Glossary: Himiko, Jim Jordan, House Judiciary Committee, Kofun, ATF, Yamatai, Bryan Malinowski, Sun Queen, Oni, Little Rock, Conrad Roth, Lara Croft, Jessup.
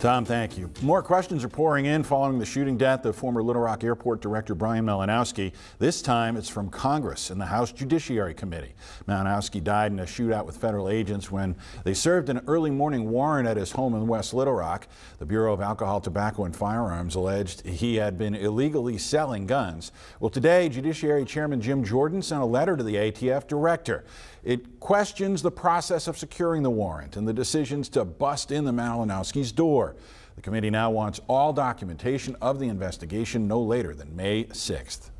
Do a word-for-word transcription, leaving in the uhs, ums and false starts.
Tom, thank you. More questions are pouring in following the shooting death of former Little Rock Airport Director Bryan Malinowski. This time it's from Congress and the House Judiciary Committee. Malinowski died in a shootout with federal agents when they served an early morning warrant at his home in West Little Rock. The Bureau of Alcohol, Tobacco and Firearms alleged he had been illegally selling guns. Well, today Judiciary Chairman Jim Jordan sent a letter to the A T F director. It questions the process of securing the warrant and the decisions to bust in the Malinowski's door. The committee now wants all documentation of the investigation no later than May sixth.